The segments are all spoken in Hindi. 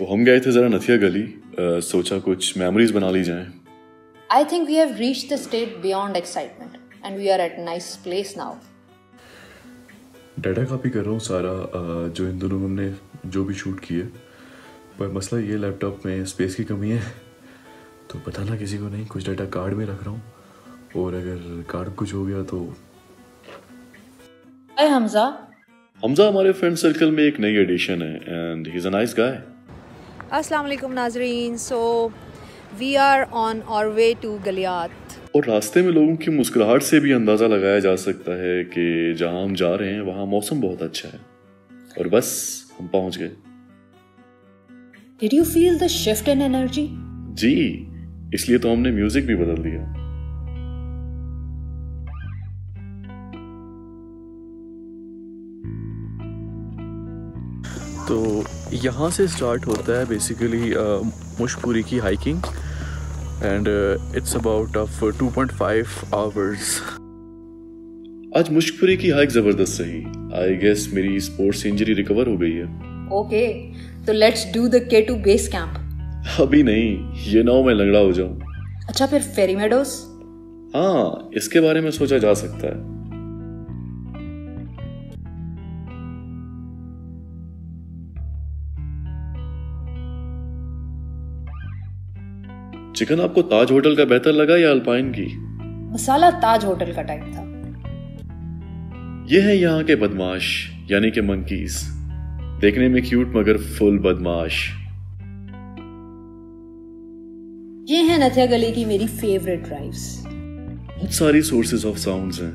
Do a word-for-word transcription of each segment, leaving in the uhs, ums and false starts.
तो हम गए थे ज़रा नथिया गली, uh, सोचा कुछ मेमोरीज बना ली जाएं। I think we have reached the state beyond excitement and we are at nice place now. Data copy कर रहा हूँ सारा uh, जो इन दोनों हमने जो भी शूट किए, पर मसला ये लैपटॉप में स्पेस की कमी है, तो बताना किसी को नहीं। कुछ डाटा कार्ड में रख रहा हूँ और अगर कार्ड कुछ हो गया तो। हाय हमजा। हमजा हमारे फ्रेंड सर्कल में एक नई एडिशन है and he is a nice guy. अस्सलाम वालेकुम नाज़रीन। So we are on our way to Galiyat. और रास्ते में लोगों की मुस्कुराहट से भी अंदाज़ा लगाया जा सकता है कि जहाँ हम जा रहे हैं वहाँ मौसम बहुत अच्छा है। और बस हम पहुँच गए। Did you feel the shift in energy? जी, इसलिए तो हमने म्यूजिक भी बदल दिया। तो यहाँ से स्टार्ट होता है बेसिकली मुशकुरी की hiking and it's about of two point five hours. आज मुशकुरी की हाइक ज़बरदस्त रही। आई गेस मेरी स्पोर्ट्स इंजरी रिकवर हो गई है। ओके, तो let's do the keto base camp. अभी नहीं, ये ना हो मैं लंगड़ा हो जाऊँ। अच्छा, फिर फेरी मेडोज? हाँ, इसके बारे में सोचा जा सकता है। चिकन आपको ताज होटल का बेहतर लगा या अल्पाइन की? मसाला ताज होटल का टाइप था। ये है यहाँ के बदमाश यानी के मंकीज, देखने में क्यूट मगर फुल बदमाश। ये है नथिया गली की मेरी फेवरेट ड्राइव्स। बहुत सारी सोर्सेज ऑफ साउंड्स हैं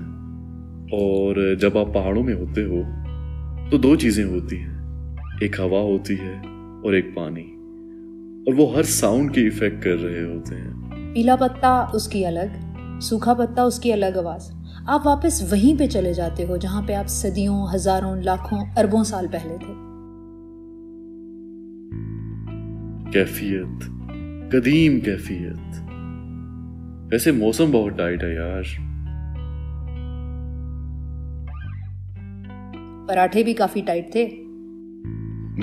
और जब आप पहाड़ों में होते हो तो दो चीजें होती हैं, एक हवा होती है और एक पानी, और वो हर साउंड की इफेक्ट कर रहे होते हैं। पीला पत्ता उसकी अलग, सूखा पत्ता उसकी अलग आवाज। आप वापस वहीं पे चले जाते हो जहाँ पे आप सदियों, हजारों, लाखों, अरबों साल पहले थे। कैफियत, कदीम कैफियत। वैसे मौसम बहुत टाइट है यार। पराठे भी काफी टाइट थे।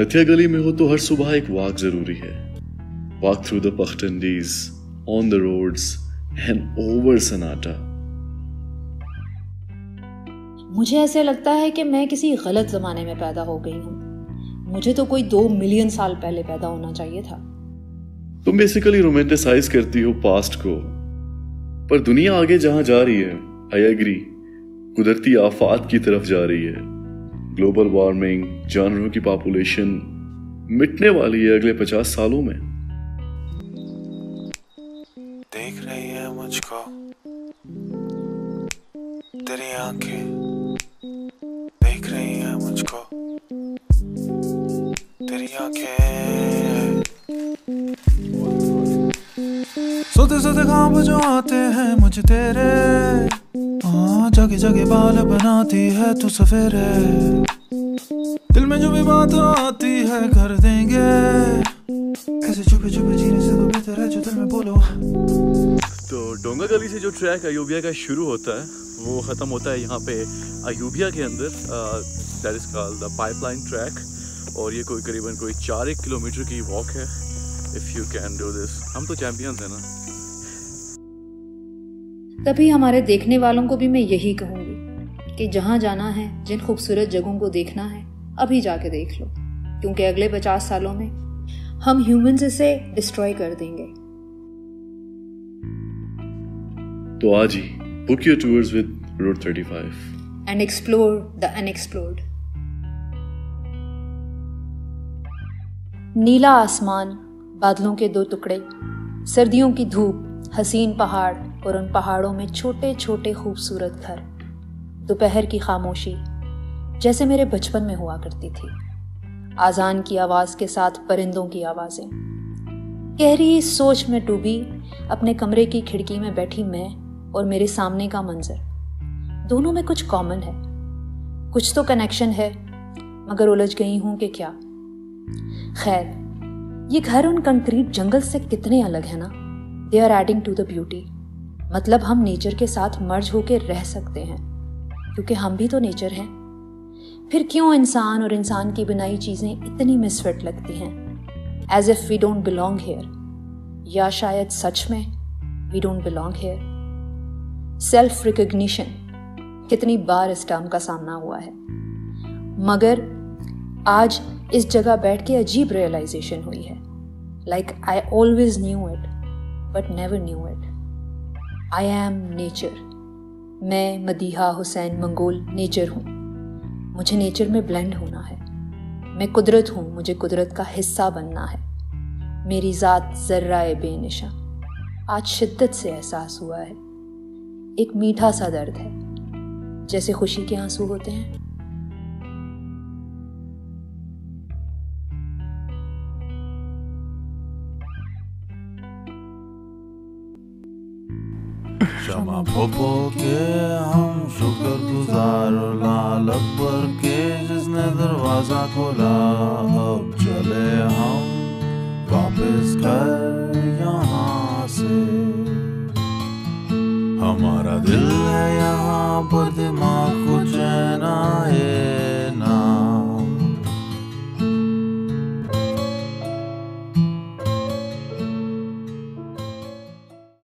नथिया गली में हो तो हर सुबह एक वॉक जरूरी है। वॉक थ्रू द पख्तनडीज, on the roads and over सनाटा। मुझे ऐसे लगता है कि मैं किसी गलत जमाने में पैदा हो गई हूँ। मुझे तो कोई दो मिलियन साल पहले पैदा होना चाहिए था। तुम बेसिकली रोमांटिसाइज करती हो पास्ट को, पर दुनिया आगे जहाँ जा रही है, आई एग्री, कुदरती आफात की तरफ जा रही है। ग्लोबल वार्मिंग, जानवरों की पॉपुलेशन मिटने वाली है अगले पचास सालों में। देख रही है मुझको तेरी आंखें, देख रही है मुझको तेरी आंखें। सोते सोते ख्वाब जो आते हैं मुझे तेरे, जगह जगह बाल बनाती है तू सफेरे। दिल में जो भी बात आती है कर देंगे, ऐसे चुपे चुपे जीने से तो बेहतर है जो दिल में बोलो। तो डोंगा गली से जो ट्रैक अयोध्या का शुरू होता है वो ख़त्म होता है यहाँ पे अयोध्या के अंदर, that is called the pipeline track. और ये कोई करीबन कोई चार एक किलोमीटर की वॉक है। If you can do this, हम तो चैम्पियंस हैं ना। तभी हमारे देखने वालों को भी मैं यही कहूँगी कि जहाँ जाना है, जिन खूबसूरत जगहों को देखना है, अभी जाके देख लो, क्योंकि अगले पचास सालों में हम ह्यूमंस इसे डिस्ट्रॉय कर देंगे। तो आज ही book your tours with road thirty five and explore the unexplored. नीला आसमान, बादलों के दो टुकड़े, सर्दियों की धूप, हसीन पहाड़ और उन पहाड़ों में छोटे छोटे खूबसूरत घर, दोपहर की खामोशी जैसे मेरे बचपन में हुआ करती थी, आज़ान की आवाज़ के साथ परिंदों की आवाज़ें। गहरी सोच में डूबी अपने कमरे की खिड़की में बैठी मैं और मेरे सामने का मंजर, दोनों में कुछ कॉमन है, कुछ तो कनेक्शन है, मगर उलझ गई हूँ कि क्या। खैर, ये घर उन कंक्रीट जंगल से कितने अलग है ना। They are adding to the beauty. मतलब हम नेचर के साथ मर्ज होकर रह सकते हैं, क्योंकि हम भी तो नेचर हैं। फिर क्यों इंसान और इंसान की बनाई चीज़ें इतनी मिसफिट लगती हैं? as if we don't belong here. या शायद सच में we don't belong here. Self recognition कितनी बार इस टर्म का सामना हुआ है, मगर आज इस जगह बैठ के अजीब रियलाइजेशन हुई है. Like I always knew it, but never knew it. I am nature. मैं मदीहा हुसैन मंगोल नेचर हूँ. मुझे नेचर में ब्लेंड होना है. मैं कुदरत हूँ, मुझे कुदरत का हिस्सा बनना है. मेरी ज़ात ज़र्राए बेनिशा. आज शिद्दत से एहसास हुआ है. एक मीठा सा दर्द है, जैसे खुशी के आंसू होते हैं. शमा पोपो के हम शुक्र गुजार लाल अकबर के जिसने दरवाजा खोला. अब चले हम वापस घर यहाँ से. हमारा दिल है यहाँ पर, दिमाग को चैन आए.